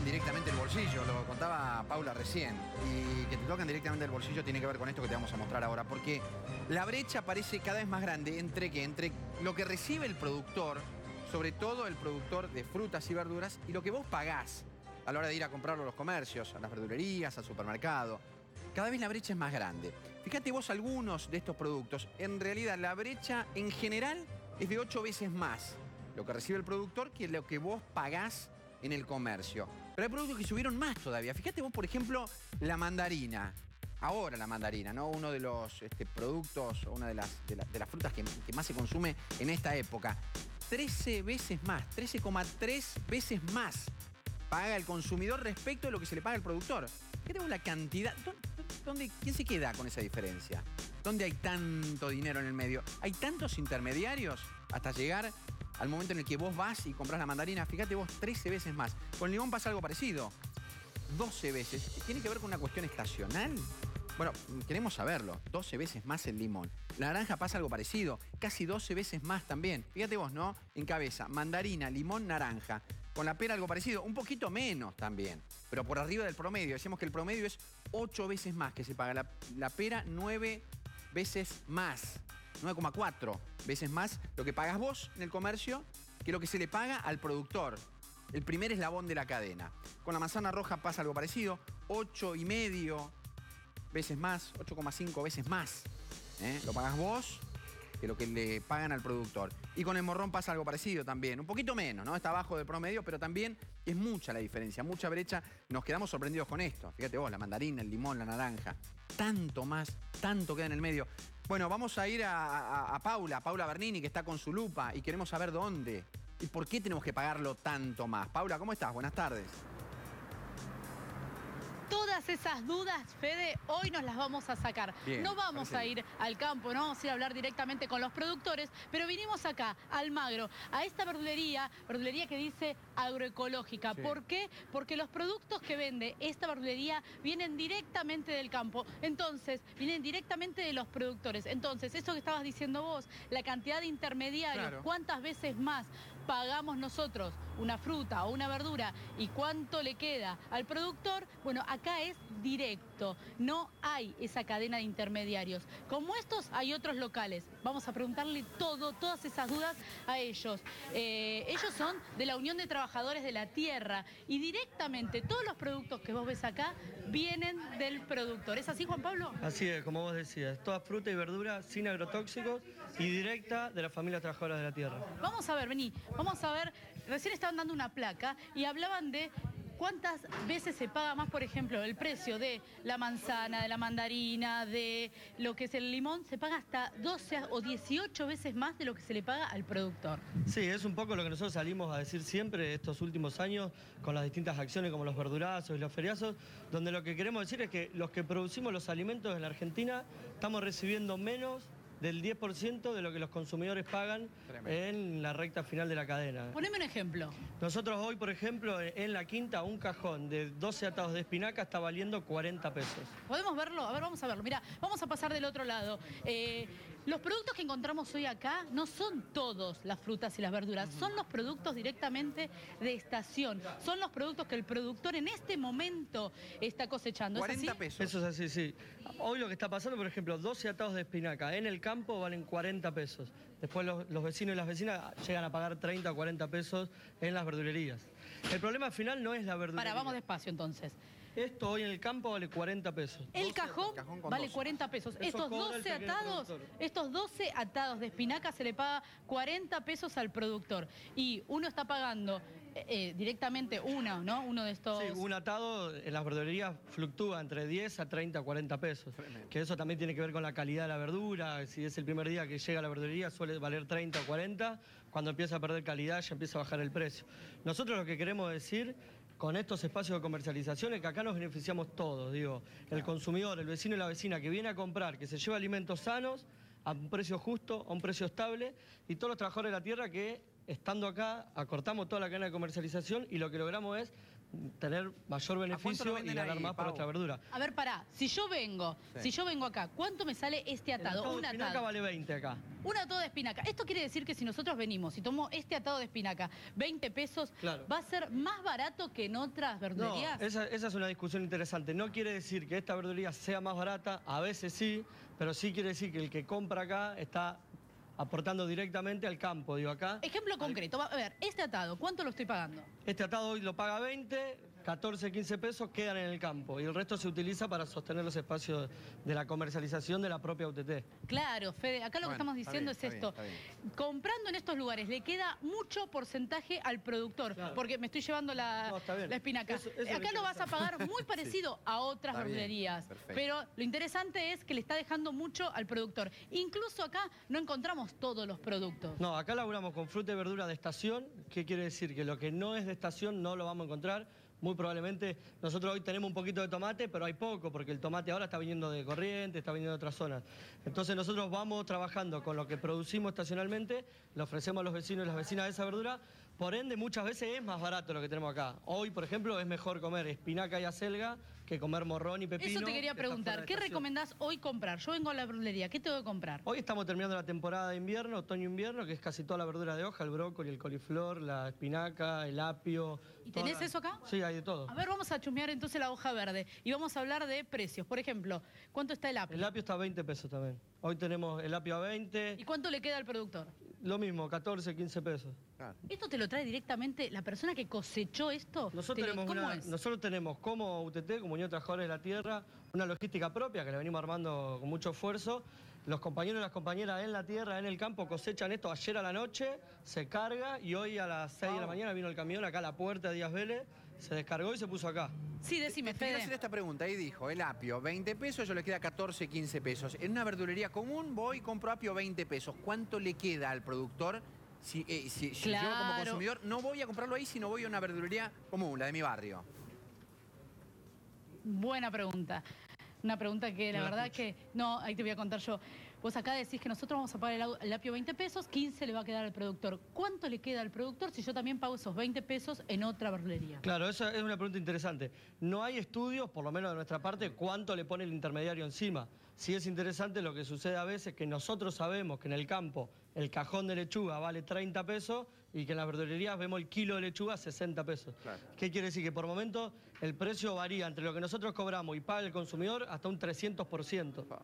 tocan directamente el bolsillo, lo contaba Paula recién, y que te tocan directamente el bolsillo tiene que ver con esto que te vamos a mostrar ahora, porque la brecha parece cada vez más grande entre lo que recibe el productor, sobre todo el productor de frutas y verduras, y lo que vos pagás a la hora de ir a comprarlo a los comercios, a las verdulerías, al supermercado. Cada vez la brecha es más grande. Fíjate vos algunos de estos productos. En realidad la brecha en general es de 8 veces más lo que recibe el productor que lo que vos pagás en el comercio. Pero hay productos que subieron más todavía. Fíjate vos, por ejemplo, la mandarina. Ahora la mandarina, ¿no? Uno de los productos, una de las frutas que más se consume en esta época. 13 veces más, 13,3 veces más paga el consumidor respecto de lo que se le paga al productor. ¿Qué tenemos la cantidad? ¿Quién se queda con esa diferencia? ¿Dónde hay tanto dinero en el medio? ¿Hay tantos intermediarios hasta llegar al momento en el que vos vas y compras la mandarina? Fíjate vos, 13 veces más. Con el limón pasa algo parecido. 12 veces. ¿Tiene que ver con una cuestión estacional? Bueno, queremos saberlo. 12 veces más el limón. La naranja pasa algo parecido. Casi 12 veces más también. Fíjate vos, ¿no? En cabeza, mandarina, limón, naranja. Con la pera algo parecido, un poquito menos también, pero por arriba del promedio. Decimos que el promedio es 8 veces más que se paga. La pera 9 veces más, 9,4 veces más lo que pagas vos en el comercio que lo que se le paga al productor. El primer eslabón de la cadena. Con la manzana roja pasa algo parecido, 8,5 veces más, 8,5 veces más. Lo pagas vos que lo que le pagan al productor. Y con el morrón pasa algo parecido también. Un poquito menos, ¿no? Está abajo del promedio, pero también es mucha la diferencia, mucha brecha. Nos quedamos sorprendidos con esto. Fíjate vos, la mandarina, el limón, la naranja. Tanto más, tanto queda en el medio. Bueno, vamos a ir a Paula Bernini, que está con su lupa, y queremos saber dónde y por qué tenemos que pagarlo tanto más. Paula, ¿cómo estás? Buenas tardes. Todas esas dudas, Fede, hoy nos las vamos a sacar. Bien, no vamos a ir al campo, no vamos a ir a hablar directamente con los productores, pero vinimos acá, a Almagro, a esta verdulería que dice agroecológica. Sí. ¿Por qué? Porque los productos que vende esta verdulería vienen directamente del campo, entonces, vienen directamente de los productores. Entonces, eso que estabas diciendo vos, la cantidad de intermediarios, claro. ¿Cuántas veces más pagamos nosotros una fruta o una verdura y cuánto le queda al productor? Bueno, acá es directo, no hay esa cadena de intermediarios. Como estos hay otros locales, vamos a preguntarle todas esas dudas a ellos. Ellos son de la Unión de Trabajadores de la Tierra y directamente todos los productos que vos ves acá vienen del productor. ¿Es así, Juan Pablo? Así es, como vos decías, toda fruta y verdura sin agrotóxicos y directa de las familias trabajadoras de la Tierra. Vamos a ver, vení, vamos a ver, recién estaban dando una placa y hablaban de ¿cuántas veces se paga más, por ejemplo, el precio de la manzana, de la mandarina, de lo que es el limón? Se paga hasta 12 o 18 veces más de lo que se le paga al productor. Sí, es un poco lo que nosotros salimos a decir siempre estos últimos años con las distintas acciones como los verdurazos y los feriazos, donde lo que queremos decir es que los que producimos los alimentos en la Argentina estamos recibiendo menos del 10% de lo que los consumidores pagan. Tremendo. En la recta final de la cadena. Poneme un ejemplo. Nosotros hoy, por ejemplo, en La Quinta, un cajón de 12 atados de espinaca está valiendo 40 pesos. ¿Podemos verlo? A ver, vamos a verlo. Mirá, vamos a pasar del otro lado. Los productos que encontramos hoy acá no son todos las frutas y las verduras, son los productos directamente de estación, son los productos que el productor en este momento está cosechando. ¿Es 40 así? Pesos. Eso es así, sí. Hoy lo que está pasando, por ejemplo, 12 atados de espinaca en el campo valen 40 pesos. Después los vecinos y las vecinas llegan a pagar 30 o 40 pesos en las verdulerías. El problema final no es la verdulería. Para, vamos despacio entonces. Esto hoy en el campo vale 40 pesos. El cajón vale 40 pesos. Estos 12 atados de espinaca se le paga 40 pesos al productor. Y uno está pagando directamente una, ¿no? Uno de estos... Sí, un atado en las verdulerías fluctúa entre 10 a 30, 40 pesos. Que eso también tiene que ver con la calidad de la verdura. Si es el primer día que llega a la verdulería suele valer 30 o 40. Cuando empieza a perder calidad ya empieza a bajar el precio. Nosotros lo que queremos decir con estos espacios de comercialización es que acá nos beneficiamos todos, digo. El consumidor, el vecino y la vecina que viene a comprar, que se lleva alimentos sanos a un precio justo, a un precio estable, y todos los trabajadores de la tierra que, estando acá, acortamos toda la cadena de comercialización y lo que logramos es tener mayor beneficio y ganar ahí, más por nuestra verdura. A ver, pará, si yo vengo acá, ¿cuánto me sale este atado? El atado de espinaca vale 20 acá. Un atado de espinaca. Esto quiere decir que si nosotros venimos y tomo este atado de espinaca, 20 pesos, claro, ¿va a ser más barato que en otras verdulerías? No, esa es una discusión interesante. No quiere decir que esta verdulería sea más barata, a veces sí, pero sí quiere decir que el que compra acá está aportando directamente al campo, digo acá. Ejemplo concreto, a ver, este atado, ¿cuánto lo estoy pagando? Este atado hoy lo paga 20, 14, 15 pesos quedan en el campo y el resto se utiliza para sostener los espacios de la comercialización de la propia UTT. Claro, Fede, acá lo que estamos diciendo es esto. Comprando en estos lugares le queda mucho porcentaje al productor, claro, porque me estoy llevando la espinaca. Eso acá lo vas a pagar muy parecido sí, a otras verdulerías, pero lo interesante es que le está dejando mucho al productor. Incluso acá no encontramos todos los productos. No, acá laburamos con fruta y verdura de estación. ¿Qué quiere decir? Que lo que no es de estación no lo vamos a encontrar. Muy probablemente nosotros hoy tenemos un poquito de tomate, pero hay poco, porque el tomate ahora está viniendo de Corrientes, está viniendo de otras zonas. Entonces nosotros vamos trabajando con lo que producimos estacionalmente, le ofrecemos a los vecinos y las vecinas de esa verdura, por ende muchas veces es más barato lo que tenemos acá. Hoy, por ejemplo, es mejor comer espinaca y acelga que comer morrón y pepino. Eso te quería preguntar, ¿qué recomendás hoy comprar? Yo vengo a la verdulería, ¿qué tengo que comprar? Hoy estamos terminando la temporada de invierno, otoño-invierno, que es casi toda la verdura de hoja, el brócoli, el coliflor, la espinaca, el apio. ¿Y tenés eso acá? Sí, hay de todo. A ver, vamos a chusmear entonces la hoja verde y vamos a hablar de precios. Por ejemplo, ¿cuánto está el apio? El apio está a 20 pesos también. Hoy tenemos el apio a 20. ¿Y cuánto le queda al productor? Lo mismo, 14, 15 pesos. Claro. ¿Esto te lo trae directamente la persona que cosechó esto? Nosotros tenemos como UTT, como Unión de Trabajadores de la Tierra, una logística propia que la venimos armando con mucho esfuerzo. Los compañeros y las compañeras en la tierra, en el campo, cosechan esto ayer a la noche, se carga y hoy a las 6 de la mañana vino el camión acá a la puerta de Díaz Vélez, se descargó y se puso acá. Sí, decime, Fede. Te voy a hacer esta pregunta. Ahí dijo, el apio, 20 pesos, yo le queda 14, 15 pesos. En una verdulería común voy y compro apio 20 pesos. ¿Cuánto le queda al productor? Si claro, yo como consumidor no voy a comprarlo ahí, sino voy a una verdulería común, la de mi barrio. Buena pregunta. Una pregunta que la verdad que... No, ahí te voy a contar yo. Vos acá decís que nosotros vamos a pagar el apio 20 pesos, 15 le va a quedar al productor. ¿Cuánto le queda al productor si yo también pago esos 20 pesos en otra verdulería? Claro, esa es una pregunta interesante. No hay estudios, por lo menos de nuestra parte, cuánto le pone el intermediario encima. Sí es interesante lo que sucede a veces, que nosotros sabemos que en el campo el cajón de lechuga vale 30 pesos y que en las verdulerías vemos el kilo de lechuga 60 pesos. Claro. ¿Qué quiere decir? Que por momento el precio varía entre lo que nosotros cobramos y paga el consumidor hasta un 300%.